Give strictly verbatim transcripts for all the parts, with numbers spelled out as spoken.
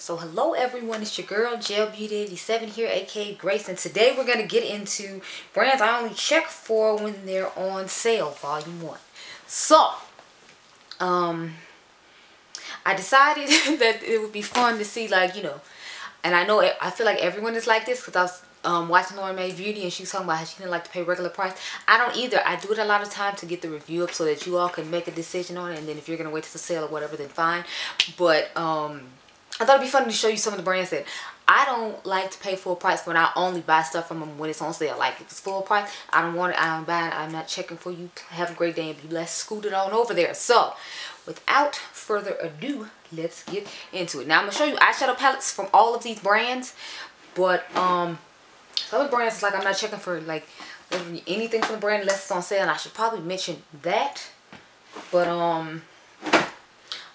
So hello everyone, it's your girl Gelbeauty eighty-seven here, aka Grace, and today we're going to get into brands I only check for when they're on sale, volume one. So, um, I decided that it would be fun to see, like, you know, and I know, I feel like everyone is like this because I was um, watching Lauren Mae Beauty and she was talking about how she didn't like to pay regular price. I don't either. I do it a lot of time to get the review up so that you all can make a decision on it, and then if you're going to wait till the sale or whatever, then fine. But, um... I thought it'd be fun to show you some of the brands that I don't like to pay full price when I only buy stuff from them when it's on sale. Like, if it's full price, I don't want it, I don't buy it, I'm not checking for you. Have a great day and be blessed. Scoot it on over there. So, without further ado, let's get into it. Now, I'm going to show you eyeshadow palettes from all of these brands. But, um, some of the brands, like, I'm not checking for, like, anything from the brand unless it's on sale. And I should probably mention that. But, um...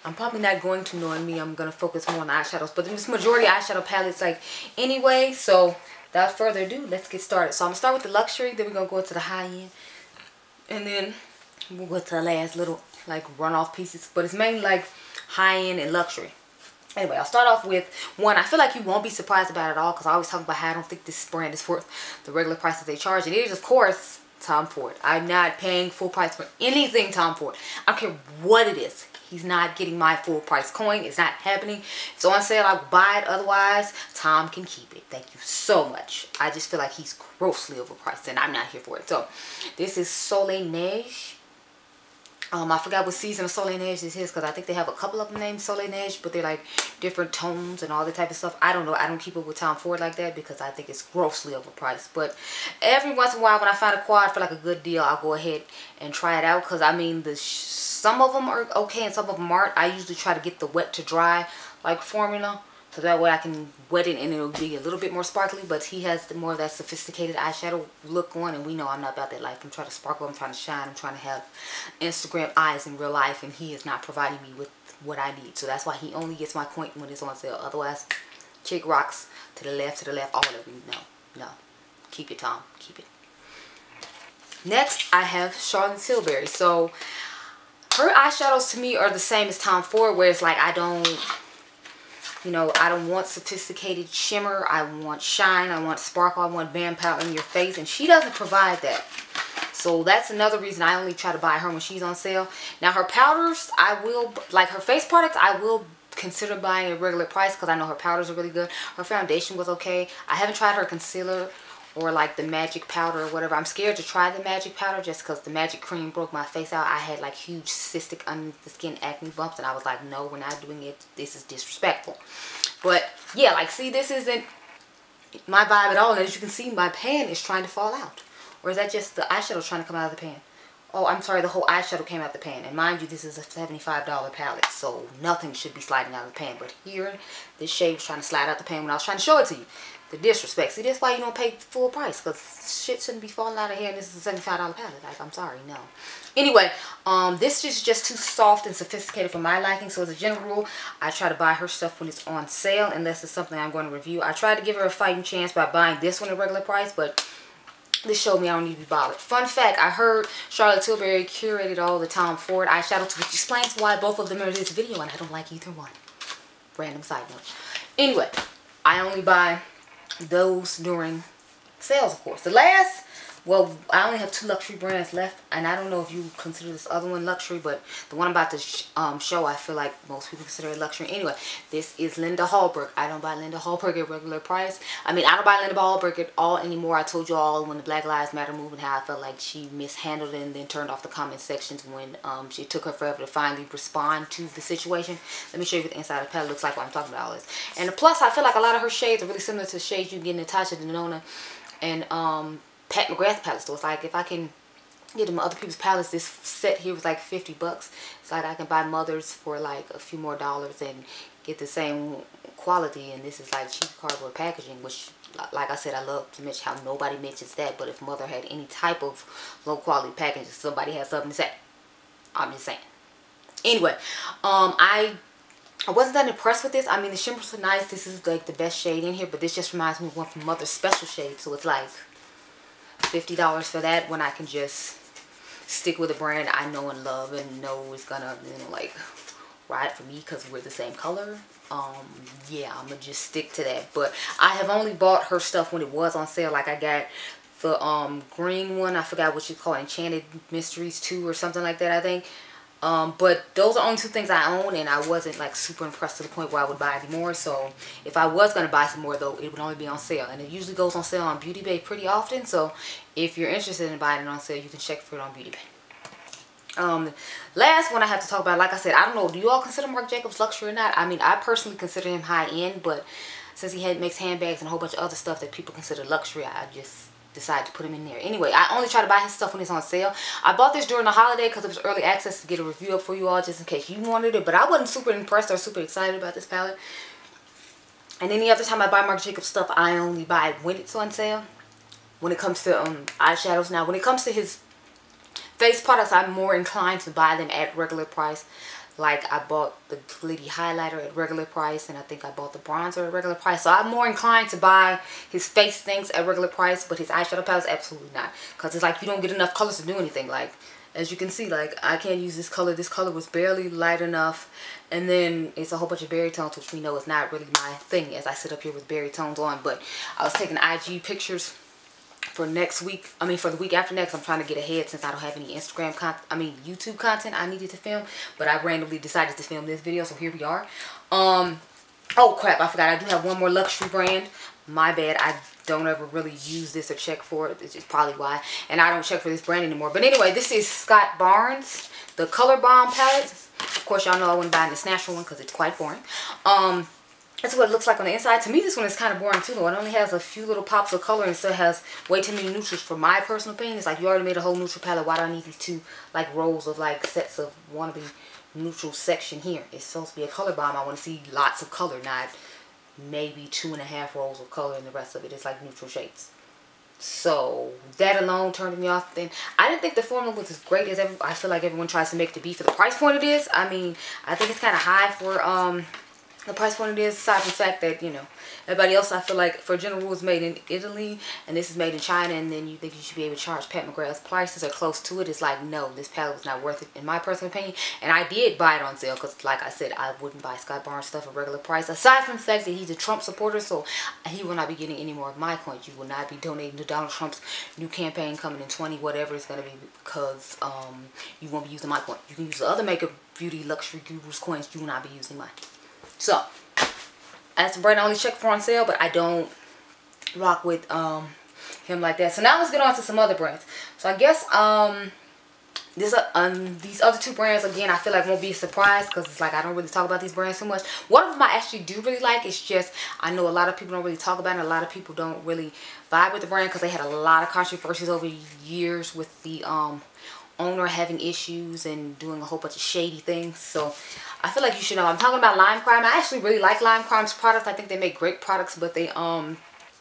I'm probably not going to, knowing me. I'm going to focus more on the eyeshadows. But this majority eyeshadow palettes, like, anyway. So, without further ado, let's get started. So, I'm going to start with the luxury. Then we're going to go into the high end. And then we'll go to the last little, like, runoff pieces. But it's mainly, like, high end and luxury. Anyway, I'll start off with one. I feel like you won't be surprised about it at all. Because I always talk about how I don't think this brand is worth the regular price that they charge. And it is, of course, Tom Ford. I'm not paying full price for anything Tom Ford. I don't care what it is. He's not getting my full price coin. It's not happening. If it's on sale, I'll buy it. Otherwise, Tom can keep it. Thank you so much. I just feel like he's grossly overpriced and I'm not here for it. So, this is Soleil Neige. Um, I forgot what season of Soleil Neige this is because I think they have a couple of them named Soleil Neige, but they're like different tones and all that type of stuff. I don't know. I don't keep up with Tom Ford like that because I think it's grossly overpriced. But every once in a while when I find a quad for like a good deal, I'll go ahead and try it out because, I mean, the some of them are okay and some of them aren't. I usually try to get the wet to dry like formula so that way I can wet it and it'll be a little bit more sparkly. But he has the more of that sophisticated eyeshadow look on, and we know I'm not about that life. I'm trying to sparkle, I'm trying to shine, I'm trying to have Instagram eyes in real life, and he is not providing me with what I need. So that's why he only gets my coin when it's on sale. Otherwise, kick rocks to the left, to the left, all of you. No, no. Keep it, Tom. Keep it. Next, I have Charlotte Tilbury. So, her eyeshadows to me are the same as Tom Ford, where it's like I don't, you know, I don't want sophisticated shimmer. I want shine. I want sparkle. I want bam pow in your face. And she doesn't provide that. So that's another reason I only try to buy her when she's on sale. Now her powders, I will, like her face products, I will consider buying at a regular price because I know her powders are really good. Her foundation was okay. I haven't tried her concealer or like the magic powder or whatever. I'm scared to try the magic powder just because the magic cream broke my face out. I had like huge cystic under the skin acne bumps and I was like, no, we're not doing it. This is disrespectful. But yeah, like see, this isn't my vibe at all. And as you can see, my pan is trying to fall out. Or is that just the eyeshadow trying to come out of the pan? Oh, I'm sorry, the whole eyeshadow came out the pan. And mind you, this is a seventy-five dollar palette, so nothing should be sliding out of the pan. But here, this shade was trying to slide out the pan when I was trying to show it to you. The disrespect. See, that's why you don't pay full price, because shit shouldn't be falling out of here, and this is a seventy-five dollar palette. Like, I'm sorry, no. Anyway, um, this is just too soft and sophisticated for my liking, so as a general rule, I try to buy her stuff when it's on sale, unless it's something I'm going to review. I tried to give her a fighting chance by buying this one at regular price, but this showed me I don't need to be bothered. Fun fact, I heard Charlotte Tilbury curated all the Tom Ford eyeshadows, which explains why both of them are in this video, and I don't like either one. Random side note. Anyway, I only buy those during sales, of course. The last, well, I only have two luxury brands left, and I don't know if you consider this other one luxury, but the one I'm about to sh um, show, I feel like most people consider it luxury. Anyway, this is Linda Hallberg. I don't buy Linda Hallberg at regular price. I mean, I don't buy Linda Hallberg at all anymore. I told you all when the Black Lives Matter movement how I felt like she mishandled it and then turned off the comment sections when um, she took her forever to finally respond to the situation. Let me show you what the inside of the palette looks like while I'm talking about all this. And plus, I feel like a lot of her shades are really similar to the shades you get in Natasha Denona and um... Pat McGrath palette. So it's like if I can get them other people's palettes, this set here was like fifty bucks. It's like I can buy Mothers for like a few more dollars and get the same quality, and this is like cheap cardboard packaging, which, like I said, I love to mention how nobody mentions that, but if Mother had any type of low quality packaging, somebody has something to say. I'm just saying. Anyway, um, I I wasn't that impressed with this. I mean, the shimmers are nice. This is like the best shade in here, but this just reminds me of one from Mother's special shade, so it's like fifty dollars for that when I can just stick with a brand I know and love and know is gonna, you know, like ride for me because we're the same color. Um, yeah, I'm gonna just stick to that. But I have only bought her stuff when it was on sale. Like I got the um green one. I forgot what you call it, Enchanted Mysteries two or something like that, I think. Um, but those are only two things I own, and I wasn't like super impressed to the point where I would buy any more. So if I was going to buy some more though, it would only be on sale, and it usually goes on sale on Beauty Bay pretty often. So if you're interested in buying it on sale, you can check for it on Beauty Bay. Um, last one I have to talk about, like I said, I don't know, do you all consider Mark Jacobs luxury or not? I mean, I personally consider him high end, but since he had, makes handbags and a whole bunch of other stuff that people consider luxury, I just decide to put him in there. Anyway, I only try to buy his stuff when it's on sale. I bought this during the holiday because it was early access to get a review up for you all, just in case you wanted it. But I wasn't super impressed or super excited about this palette. And any other time I buy Marc Jacobs stuff, I only buy it when it's on sale. When it comes to um, eyeshadows, now when it comes to his face products, I'm more inclined to buy them at regular price. Like I bought the Glitty highlighter at regular price, and I think I bought the bronzer at regular price. So I'm more inclined to buy his face things at regular price, but his eyeshadow palettes, absolutely not. Because it's like you don't get enough colors to do anything. Like, as you can see, like I can't use this color. This color was barely light enough. And then it's a whole bunch of berry tones, which we know is not really my thing as I sit up here with berry tones on. But I was taking I G pictures for next week. I mean, for the week after next. I'm trying to get ahead since I don't have any Instagram content. I mean, YouTube content I needed to film. But I randomly decided to film this video. So here we are. Um, oh, crap. I forgot. I do have one more luxury brand. My bad. I don't ever really use this or check for it. It's just probably why. And I don't check for this brand anymore. But anyway, this is Scott Barnes, the Color Bomb palette. Of course, y'all know I wouldn't buy this natural one because it's quite boring. Um... That's what it looks like on the inside. To me, this one is kind of boring too. It only has a few little pops of color and still has way too many neutrals for my personal opinion. It's like you already made a whole neutral palette. Why do I need these two like rolls of like sets of wannabe neutral section here? It's supposed to be a color bomb. I want to see lots of color, not maybe two and a half rolls of color and the rest of it is like neutral shades. So that alone turned me off. Then I didn't think the formula was as great as ever. I feel like everyone tries to make it to be for the price point it is. I mean, I think it's kind of high for um. the price point it is, aside from the fact that, you know, everybody else, I feel like, for general rules, made in Italy, and this is made in China, and then you think you should be able to charge Pat McGrath's prices or close to it. It's like, no, this palette was not worth it, in my personal opinion. And I did buy it on sale, because, like I said, I wouldn't buy Scott Barnes stuff at regular price. Aside from the fact that he's a Trump supporter, so he will not be getting any more of my coins. You will not be donating to Donald Trump's new campaign coming in twenty, whatever it's going to be, because um, you won't be using my coin. You can use the other makeup, beauty, luxury gurus coins. You will not be using mine. So, that's the brand I only check for on sale, but I don't rock with um, him like that. So now let's get on to some other brands. So I guess um, this, uh, um, these other two brands, again, I feel like won't be a surprise because it's like I don't really talk about these brands too much. One of them I actually do really like. It's just I know a lot of people don't really talk about it. A lot of people don't really vibe with the brand because they had a lot of controversies over years with the um, owner having issues and doing a whole bunch of shady things. So I feel like you should know. I'm talking about Lime Crime. I actually really like Lime Crime's products. I think they make great products, but they um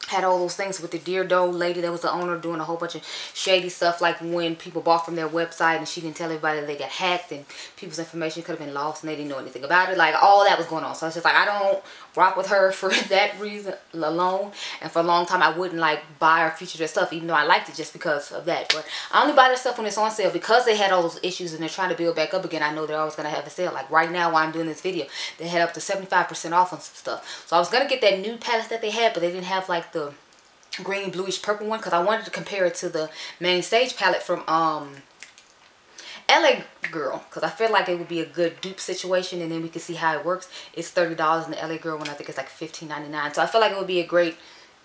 had all those things with the Deardo lady that was the owner doing a whole bunch of shady stuff, like when people bought from their website and she didn't tell everybody that they got hacked and people's information could have been lost and they didn't know anything about it. Like, all that was going on. So it's just like I don't rock with her for that reason alone. And for a long time I wouldn't like buy or feature their stuff, even though I liked it, just because of that. But I only buy their stuff when it's on sale because they had all those issues and they're trying to build back up again. I know they're always going to have a sale. Like right now while I'm doing this video, they had up to seventy-five percent off on some stuff. So I was going to get that new palette that they had, but they didn't have like the green bluish purple one because I wanted to compare it to the main stage palette from um L A Girl, because I feel like it would be a good dupe situation and then we can see how it works. It's thirty dollars in the L A Girl one, I think it's like fifteen ninety-nine. So I feel like it would be a great,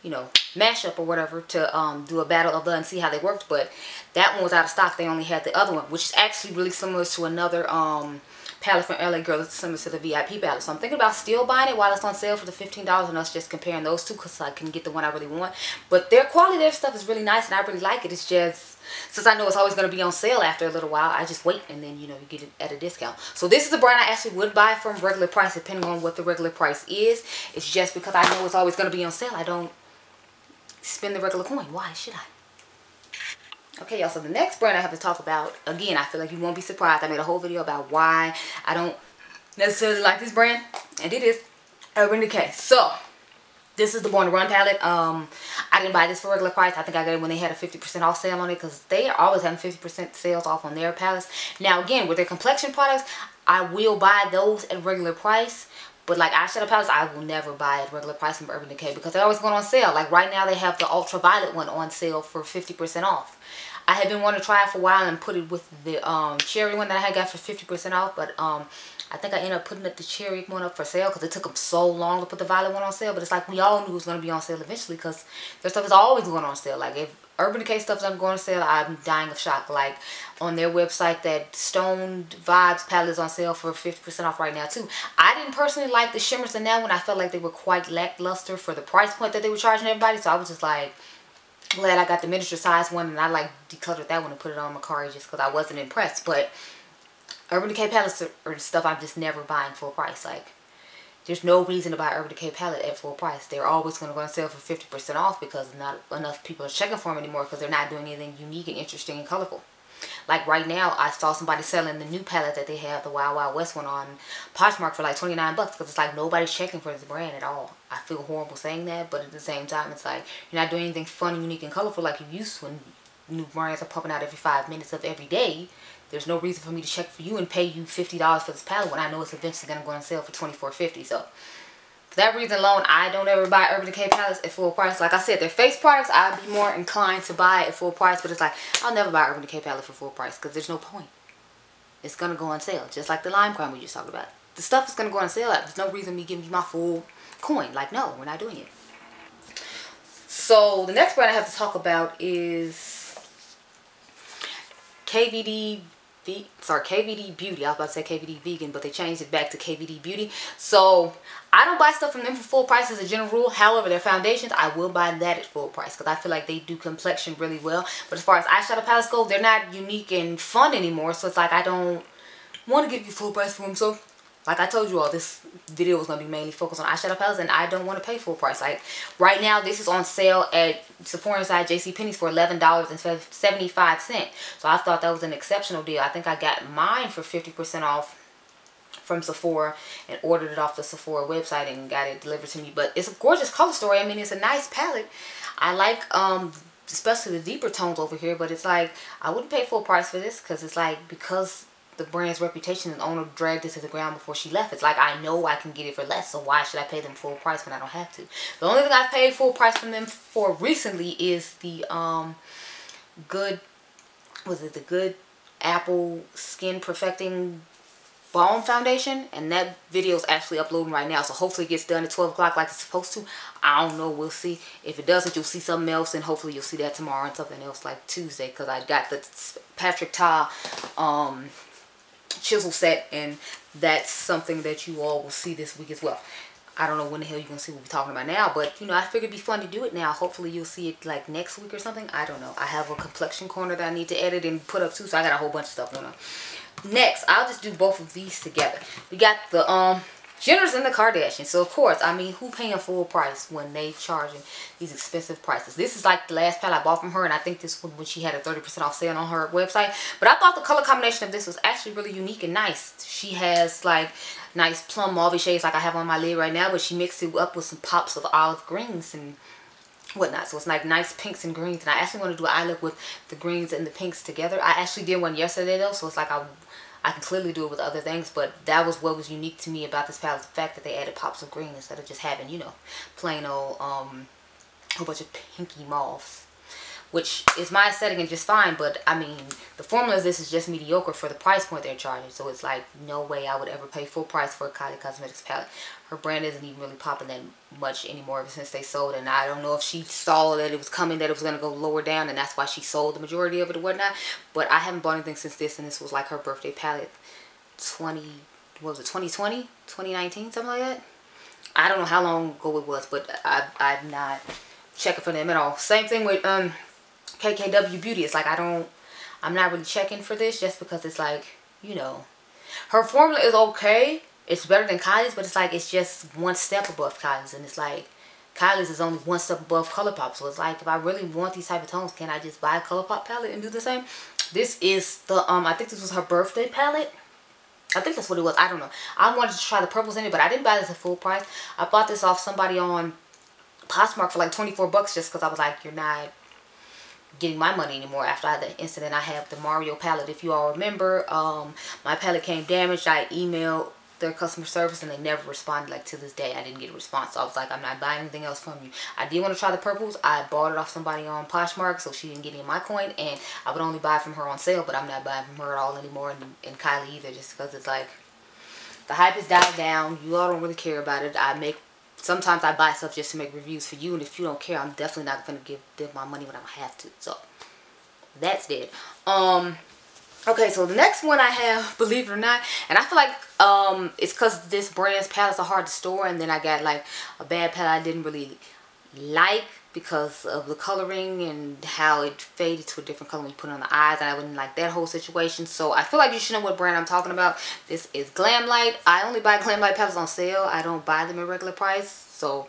you know, mashup or whatever to um do a battle of the and see how they worked. But that one was out of stock. They only had the other one, which is actually really similar to another um palette from L A Girl that's similar to the V I P palette. So I'm thinking about still buying it while it's on sale for the fifteen dollars and us just comparing those two because I can get the one I really want. But their quality of their stuff is really nice and I really like it. It's just, since I know it's always going to be on sale after a little while, I just wait and then, you know, you get it at a discount. So this is a brand I actually would buy from regular price depending on what the regular price is. It's just because I know it's always going to be on sale, I don't spend the regular coin. Why should I? Okay, y'all, so the next brand I have to talk about, again, I feel like you won't be surprised. I made a whole video about why I don't necessarily like this brand, and it is Urban Decay. So, This is the Born to Run palette. Um, I didn't buy this for regular price. I think I got it when they had a fifty percent off sale on it, because they are always having fifty percent sales off on their palettes. Now, again, with their complexion products, I will buy those at regular price. But like eyeshadow palettes, I will never buy at regular price from Urban Decay because they're always going on sale. Like right now, they have the ultraviolet one on sale for fifty percent off. I had been wanting to try it for a while and put it with the um, cherry one that I had got for fifty percent off. But um, I think I ended up putting up the cherry one up for sale because it took them so long to put the violet one on sale. But it's like we all knew it was going to be on sale eventually because their stuff is always going on sale. Like if Urban Decay stuff doesn't go on sale, I'm dying of shock. Like on their website, that Stone Vibes palette is on sale for fifty percent off right now too. I didn't personally like the shimmers in that one. I felt like they were quite lackluster for the price point that they were charging everybody. So I was just like, glad I got the miniature size one, and I like decluttered that one and put it on Macari just because I wasn't impressed. But Urban Decay palettes or stuff I'm just never buying full price. Like there's no reason to buy Urban Decay palette at full price. They're always going to go on sale for fifty percent off because not enough people are checking for them anymore because they're not doing anything unique and interesting and colorful. Like right now, I saw somebody selling the new palette that they have, the Wild Wild West one, on Poshmark for like twenty-nine bucks because it's like nobody's checking for this brand at all. I feel horrible saying that, but at the same time, it's like you're not doing anything fun, unique, and colorful like you used to when new brands are popping out every five minutes of every day. There's no reason for me to check for you and pay you fifty dollars for this palette when I know it's eventually going to go on sale for twenty-four fifty. So for that reason alone, I don't ever buy Urban Decay palettes at full price. Like I said, their face products, I'd be more inclined to buy at full price. But it's like, I'll never buy Urban Decay palette for full price because there's no point. It's going to go on sale. Just like the Lime Crime we just talked about. The stuff is going to go on sale. There's no reason me giving you my full coin. Like, no, we're not doing it. So the next brand I have to talk about is K V D Be sorry, K V D Beauty. I was about to say K V D Vegan, but they changed it back to K V D Beauty. So I don't buy stuff from them for full price as a general rule. However, their foundations, I will buy that at full price because I feel like they do complexion really well. But as far as eyeshadow palettes go, they're not unique and fun anymore. So it's like I don't want to give you full price for them. So like I told you all, this video was going to be mainly focused on eyeshadow palettes, and I don't want to pay full price. Like right now, this is on sale at Sephora inside JCPenney's for eleven dollars and seventy-five cents. So I thought that was an exceptional deal. I think I got mine for fifty percent off from Sephora and ordered it off the Sephora website and got it delivered to me. But it's a gorgeous color story. I mean, it's a nice palette. I like um especially the deeper tones over here, but it's like I wouldn't pay full price for this because it's like because the brand's reputation and owner dragged it to the ground before she left. It's like I know I can get it for less, so why should I pay them full price when I don't have to? The only thing I paid full price from them for recently is the um good was it the Good Apple Skin Perfecting Balm Foundation, and that video is actually uploading right now, so hopefully it gets done at twelve o'clock like it's supposed to. I don't know, we'll see. If it doesn't, you'll see something else, and hopefully you'll see that tomorrow and something else like Tuesday, because I got the Patrick Ta um chisel set, and that's something that you all will see this week as well. I don't know when the hell you're gonna see what we're talking about now, but you know, I figured it'd be fun to do it now. Hopefully you'll see it like next week or something. I don't know. I have a complexion corner that I need to edit and put up too, so I got a whole bunch of stuff going on. Next, I'll just do both of these together. We got the um Jenners and the Kardashians. So of course, I mean, who paying full price when they charging these expensive prices? This is like the last palette I bought from her, and I think this one when she had a thirty percent off sale on her website. But I thought the color combination of this was actually really unique and nice. She has like nice plum mauve shades like I have on my lid right now, but she mixed it up with some pops of olive greens and whatnot, so it's like nice pinks and greens. And I actually want to do an eye look with the greens and the pinks together. I actually did one yesterday though, so it's like I I can clearly do it with other things, but that was what was unique to me about this palette, the fact that they added pops of green instead of just having, you know, plain old, um, whole bunch of pinky mauves, which is my aesthetic and just fine, but, I mean, the formula of this is just mediocre for the price point they're charging, so it's like, no way I would ever pay full price for a Kylie Cosmetics palette. Her brand isn't even really popping that much anymore ever since they sold, and I don't know if she saw that it was coming, that it was going to go lower down, and that's why she sold the majority of it or whatnot, but I haven't bought anything since this, and this was like her birthday palette twenty, what was it, twenty twenty, twenty nineteen, something like that? I don't know how long ago it was, but I, I'm not checking for them at all. Same thing with, um... K K W Beauty. It's like I don't I'm not really checking for this just because it's like, you know, her formula is okay, it's better than Kylie's, but it's like it's just one step above Kylie's, and it's like Kylie's is only one step above ColourPop. So it's like if I really want these type of tones, can I just buy a ColourPop palette and do the same? This is the um I think this was her birthday palette. I think that's what it was. I don't know. I wanted to try the purples in it, but I didn't buy this at full price. I bought this off somebody on Poshmark for like twenty-four bucks just because I was like, you're not getting my money anymore after I had the incident I had with the Mario palette. If you all remember, um, my palette came damaged. I emailed their customer service and they never responded. Like, to this day I didn't get a response. So I was like, I'm not buying anything else from you. I did want to try the purples. I bought it off somebody on Poshmark, so she didn't get any of my coin, and I would only buy from her on sale, but I'm not buying from her at all anymore, and, and Kylie either, just because it's like the hype has died down. You all don't really care about it. I make Sometimes I buy stuff just to make reviews for you, and if you don't care, I'm definitely not going to give them my money when I have to. So that's it. Um, okay, so the next one I have, believe it or not, and I feel like um, it's because this brand's palettes are hard to store, and then I got like a bad palette I didn't really like because of the coloring and how it faded to a different color when you put it on the eyes, and I wouldn't like that whole situation. So I feel like you should know what brand I'm talking about. This is Glamlight. I only buy Glamlight palettes on sale. I don't buy them at regular price. So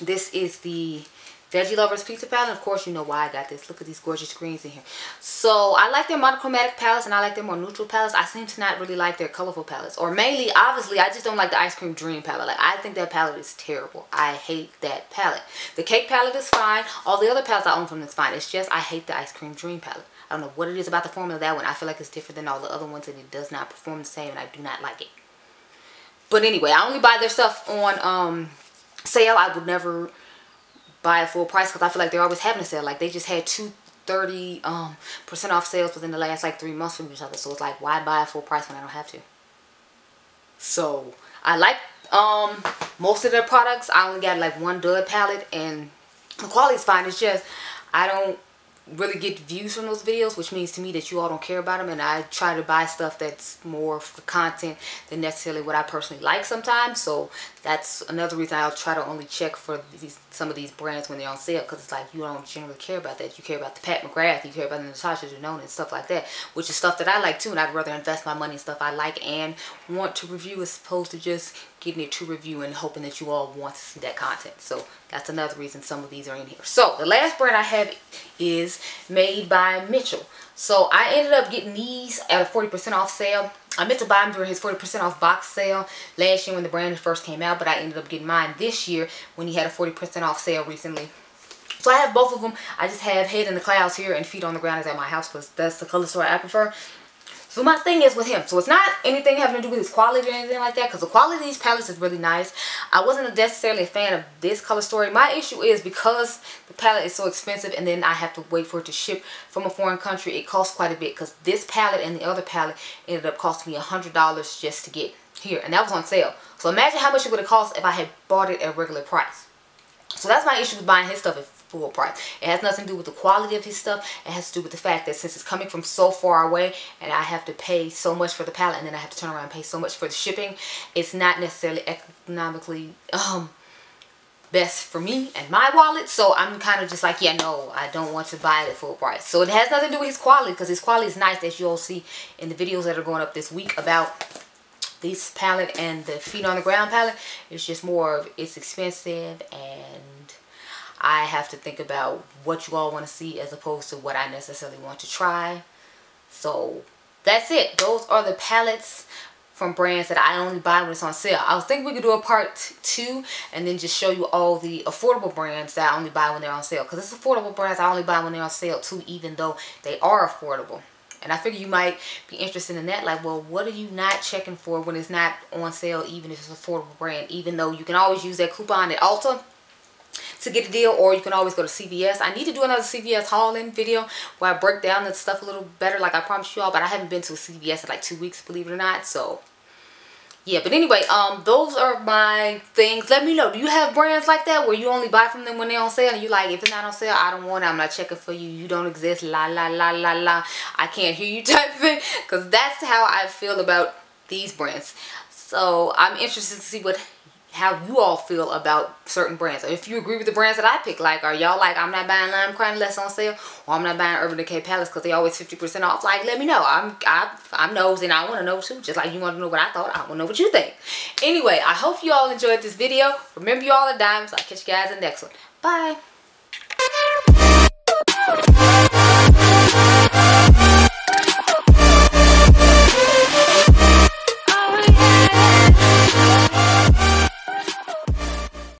this is the Veggie Lovers Pizza palette. Of course, you know why I got this. Look at these gorgeous greens in here. So I like their monochromatic palettes, and I like their more neutral palettes. I seem to not really like their colorful palettes, or mainly, obviously, I just don't like the Ice Cream Dream palette. Like, I think that palette is terrible. I hate that palette. The Cake palette is fine. All the other palettes I own from them is fine. It's just I hate the Ice Cream Dream palette. I don't know what it is about the formula of that one. I feel like it's different than all the other ones, and it does not perform the same, and I do not like it. But anyway, I only buy their stuff on um, sale. I would never buy at full price because I feel like they're always having a sale. Like, they just had two thirty um percent off sales within the last like three months from each other. So it's like, why buy at full price when I don't have to? So I like um most of their products. I only got like one dud palette, and the quality's fine. It's just I don't really get views from those videos, which means to me that you all don't care about them, and I try to buy stuff that's more for content than necessarily what I personally like sometimes. So that's another reason I'll try to only check for these, some of these brands when they're on sale, because it's like, you don't generally care about that. You care about the Pat McGrath, you care about the Natasha Denona and stuff like that, which is stuff that I like too, and I'd rather invest my money in stuff I like and want to review as opposed to just getting it to review and hoping that you all want to see that content. So that's another reason some of these are in here. So the last brand I have is Made by Mitchell. So I ended up getting these at a forty percent off sale. I meant to buy them during his forty percent off box sale last year when the brand first came out, but I ended up getting mine this year when he had a forty percent off sale recently. So I have both of them. I just have Head in the Clouds here and Feet on the Ground is at my house because that's the color store I prefer. So my thing is with him, so it's not anything having to do with his quality or anything like that, because the quality of these palettes is really nice. I wasn't necessarily a fan of this color story. My issue is because the palette is so expensive and then I have to wait for it to ship from a foreign country, it costs quite a bit, because this palette and the other palette ended up costing me one hundred dollars just to get here, and that was on sale. So imagine how much it would have cost if I had bought it at regular price. So that's my issue with buying his stuff at full price. It has nothing to do with the quality of his stuff. It has to do with the fact that since it's coming from so far away and I have to pay so much for the palette and then I have to turn around and pay so much for the shipping, it's not necessarily economically um, best for me and my wallet. So I'm kind of just like, yeah, no, I don't want to buy it at full price. So it has nothing to do with his quality, because his quality is nice, as you'll see in the videos that are going up this week about this palette and the Feet on the Ground palette. It's just more of, it's expensive and I have to think about what you all want to see as opposed to what I necessarily want to try. So that's it. Those are the palettes from brands that I only buy when it's on sale. I think we could do a part two and then just show you all the affordable brands that I only buy when they're on sale, because it's affordable brands I only buy when they're on sale too, even though they are affordable. And I figure you might be interested in that. Like, well, what are you not checking for when it's not on sale, even if it's an affordable brand? Even though you can always use that coupon at Ulta to get a deal, or you can always go to C V S. I need to do another C V S haul-in video where I break down that stuff a little better, like I promised you all. But I haven't been to a C V S in like two weeks, believe it or not. So, yeah. But anyway, um, those are my things. Let me know. Do you have brands like that where you only buy from them when they're on sale? And you're like, if it's not on sale, I don't want it. I'm not checking for you. You don't exist. La, la, la, la, la. I can't hear you type thing. Because that's how I feel about these brands. So, I'm interested to see what... how you all feel about certain brands. If you agree with the brands that I pick, like, are y'all like, I'm not buying Lime Crime unless on sale, or I'm not buying Urban Decay palettes because they always fifty percent off? Like, let me know. I'm I, I'm nosy and I want to know too. Just like you want to know what I thought, I want to know what you think. Anyway, I hope you all enjoyed this video. Remember, you all are dimes. I'll catch you guys in the next one. Bye.